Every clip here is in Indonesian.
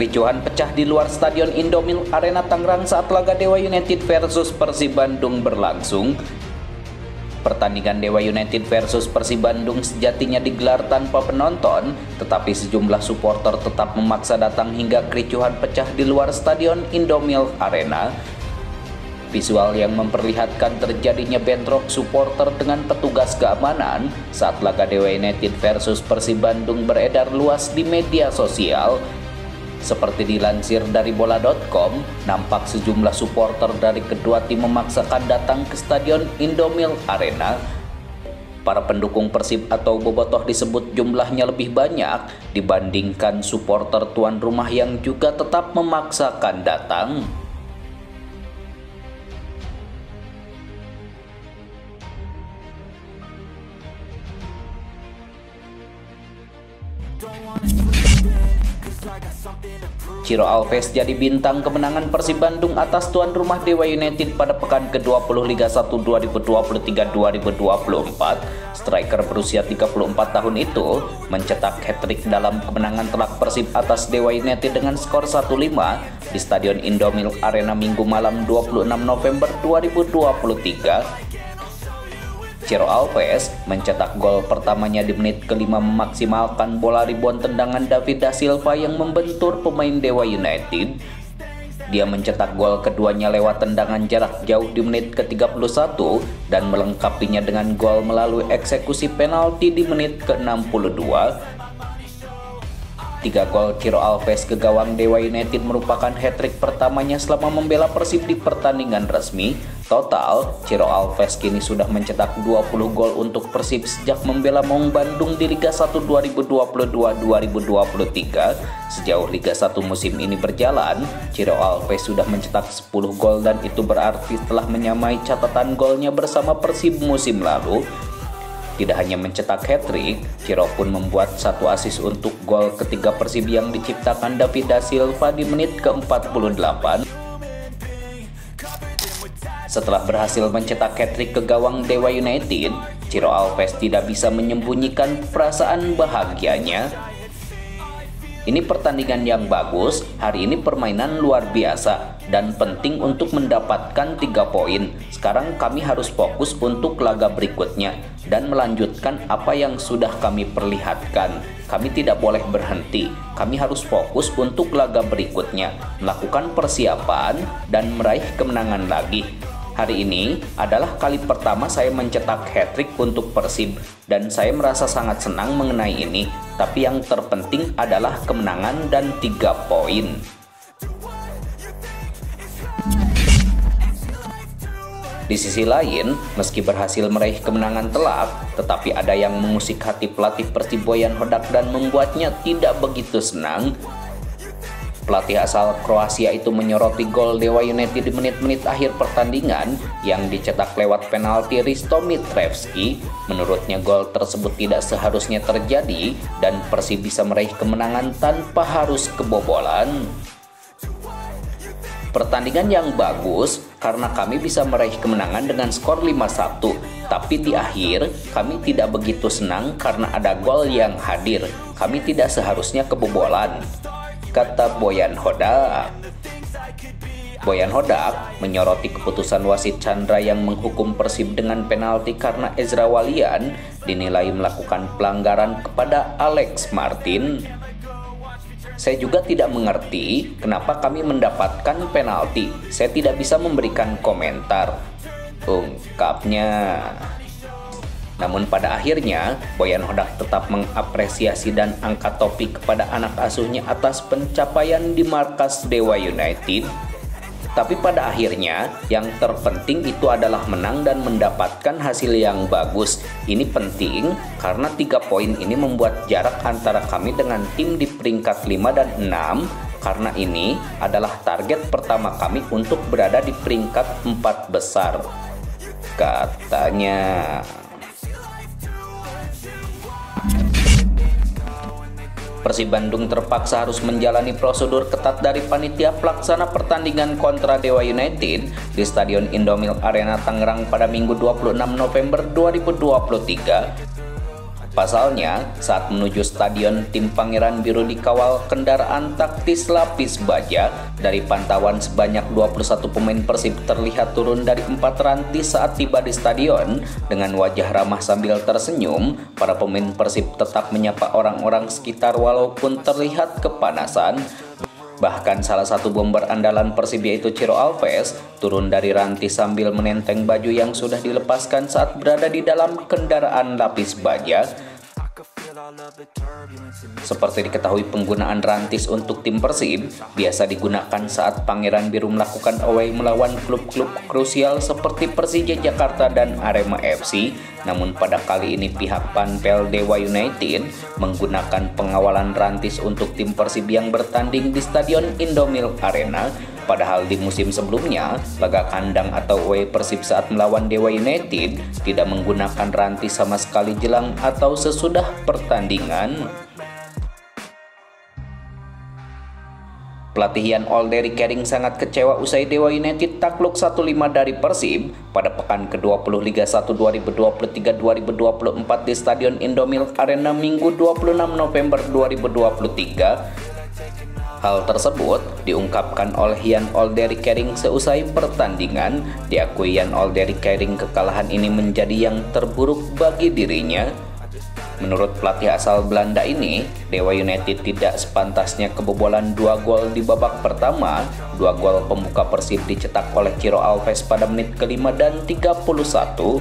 Kericuhan pecah di luar Stadion Indomilk Arena Tangerang saat laga Dewa United versus Persib Bandung berlangsung. Pertandingan Dewa United versus Persib Bandung sejatinya digelar tanpa penonton, tetapi sejumlah supporter tetap memaksa datang hingga kericuhan pecah di luar Stadion Indomilk Arena. Visual yang memperlihatkan terjadinya bentrok supporter dengan petugas keamanan saat laga Dewa United versus Persib Bandung beredar luas di media sosial. Seperti dilansir dari bola.com, nampak sejumlah supporter dari kedua tim memaksakan datang ke Stadion Indomilk Arena. Para pendukung Persib atau bobotoh disebut jumlahnya lebih banyak dibandingkan supporter tuan rumah yang juga tetap memaksakan datang. Ciro Alves jadi bintang kemenangan Persib Bandung atas tuan rumah Dewa United pada pekan ke-20 Liga 1 2023-2024. Striker berusia 34 tahun itu mencetak hat-trick dalam kemenangan telak Persib atas Dewa United dengan skor 1-5 di Stadion Indomilk Arena Minggu malam 26 November 2023. Ciro Alves mencetak gol pertamanya di menit kelima memaksimalkan bola rebound tendangan David da Silva yang membentur pemain Dewa United. Dia mencetak gol keduanya lewat tendangan jarak jauh di menit ke-31 dan melengkapinya dengan gol melalui eksekusi penalti di menit ke-62. 3 gol Ciro Alves ke gawang Dewa United merupakan hat-trick pertamanya selama membela Persib di pertandingan resmi. Total, Ciro Alves kini sudah mencetak 20 gol untuk Persib sejak membela Maung Bandung di Liga 1 2022-2023. Sejauh Liga 1 musim ini berjalan, Ciro Alves sudah mencetak 10 gol dan itu berarti telah menyamai catatan golnya bersama Persib musim lalu. Tidak hanya mencetak hat-trick, Ciro pun membuat satu assist untuk gol ketiga Persib yang diciptakan David da Silva di menit ke-48. Setelah berhasil mencetak hat-trick ke gawang Dewa United, Ciro Alves tidak bisa menyembunyikan perasaan bahagianya. Ini pertandingan yang bagus, hari ini permainan luar biasa, dan penting untuk mendapatkan 3 poin. Sekarang kami harus fokus untuk laga berikutnya, dan melanjutkan apa yang sudah kami perlihatkan. Kami tidak boleh berhenti, kami harus fokus untuk laga berikutnya, melakukan persiapan, dan meraih kemenangan lagi. Hari ini adalah kali pertama saya mencetak hat-trick untuk Persib dan saya merasa sangat senang mengenai ini. Tapi yang terpenting adalah kemenangan dan 3 poin. Di sisi lain, meski berhasil meraih kemenangan telak, tetapi ada yang mengusik hati pelatih Persib Bojan Hodak dan membuatnya tidak begitu senang. Pelatih asal Kroasia itu menyoroti gol Dewa United di menit-menit akhir pertandingan yang dicetak lewat penalti Risto Mitrevski. Menurutnya gol tersebut tidak seharusnya terjadi dan Persib bisa meraih kemenangan tanpa harus kebobolan. Pertandingan yang bagus karena kami bisa meraih kemenangan dengan skor 5-1. Tapi di akhir kami tidak begitu senang karena ada gol yang hadir. Kami tidak seharusnya kebobolan, kata Bojan Hodak. Bojan Hodak menyoroti keputusan wasit Chandra yang menghukum Persib dengan penalti karena Ezra Walian dinilai melakukan pelanggaran kepada Alex Martin. Saya juga tidak mengerti kenapa kami mendapatkan penalti. Saya tidak bisa memberikan komentar, ungkapnya. Namun pada akhirnya, Bojan Hodak tetap mengapresiasi dan angkat topik kepada anak asuhnya atas pencapaian di markas Dewa United. Tapi pada akhirnya, yang terpenting itu adalah menang dan mendapatkan hasil yang bagus. Ini penting karena 3 poin ini membuat jarak antara kami dengan tim di peringkat 5 dan 6. Karena ini adalah target pertama kami untuk berada di peringkat 4 besar, katanya. Persib Bandung terpaksa harus menjalani prosedur ketat dari panitia pelaksana pertandingan kontra Dewa United di Stadion Indomilk Arena Tangerang pada Minggu 26 November 2023. Pasalnya, saat menuju stadion, tim Pangeran Biru dikawal kendaraan taktis lapis baja. Dari pantauan, sebanyak 21 pemain Persib terlihat turun dari 4 rantis saat tiba di stadion. Dengan wajah ramah sambil tersenyum, para pemain Persib tetap menyapa orang-orang sekitar walaupun terlihat kepanasan. Bahkan salah satu bomber andalan Persib yaitu Ciro Alves turun dari rantis sambil menenteng baju yang sudah dilepaskan saat berada di dalam kendaraan lapis baja. Seperti diketahui, penggunaan rantis untuk tim Persib biasa digunakan saat Pangeran Biru melakukan away melawan klub-klub krusial seperti Persija Jakarta dan Arema FC. Namun pada kali ini pihak Panpel Dewa United menggunakan pengawalan rantis untuk tim Persib yang bertanding di Stadion Indomilk Arena. Padahal di musim sebelumnya, laga kandang atau away Persib saat melawan Dewa United tidak menggunakan rantis sama sekali jelang atau sesudah pertandingan. Pelatih Jan Olde Riekerink sangat kecewa usai Dewa United takluk 1-5 dari Persib pada pekan ke-20 Liga 1 2023-2024 di Stadion Indomilk Arena Minggu 26 November 2023. Hal tersebut diungkapkan oleh Jan Olde Riekerink seusai pertandingan. Diakui Jan Olde Riekerink kekalahan ini menjadi yang terburuk bagi dirinya. Menurut pelatih asal Belanda ini, Dewa United tidak sepantasnya kebobolan 2 gol di babak pertama. 2 gol pembuka Persib dicetak oleh Ciro Alves pada menit ke-5 dan 31.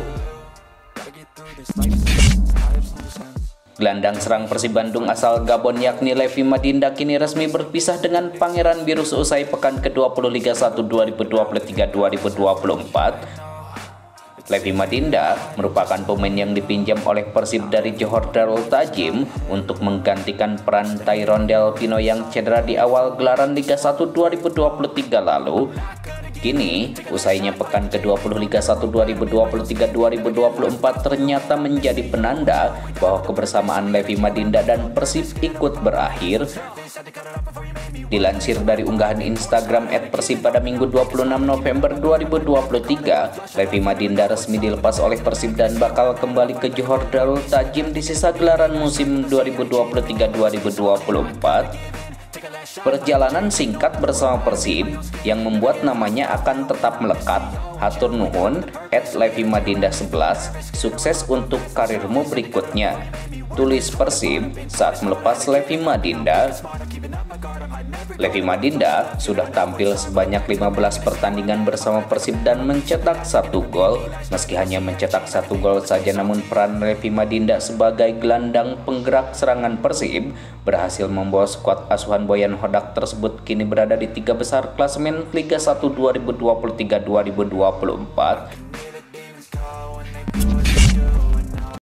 Gelandang serang Persib Bandung asal Gabon yakni Levy Madinda kini resmi berpisah dengan Pangeran Biru seusai pekan ke-20 Liga 1 2023-2024. Levy Madinda merupakan pemain yang dipinjam oleh Persib dari Johor Darul Ta'zim untuk menggantikan peran Tyrone Del Pino yang cedera di awal gelaran Liga 1 2023 lalu. Kini, usainya pekan ke-20 Liga 1 2023-2024 ternyata menjadi penanda bahwa kebersamaan Levy Madinda dan Persib ikut berakhir. Dilansir dari unggahan Instagram @persib pada Minggu 26 November 2023, Levy Madinda resmi dilepas oleh Persib dan bakal kembali ke Johor Darul Ta'zim di sisa gelaran musim 2023-2024. Perjalanan singkat bersama Persib yang membuat namanya akan tetap melekat. Hatur nuhun, @Levy Madinda 11, sukses untuk karirmu berikutnya, tulis Persib saat melepas Levy Madinda. Levy Madinda sudah tampil sebanyak 15 pertandingan bersama Persib dan mencetak 1 gol. Meski hanya mencetak 1 gol saja, namun peran Levy Madinda sebagai gelandang penggerak serangan Persib berhasil membawa skuad asuhan Bojan Hodak tersebut kini berada di 3 besar klasemen Liga 1 2023-2024.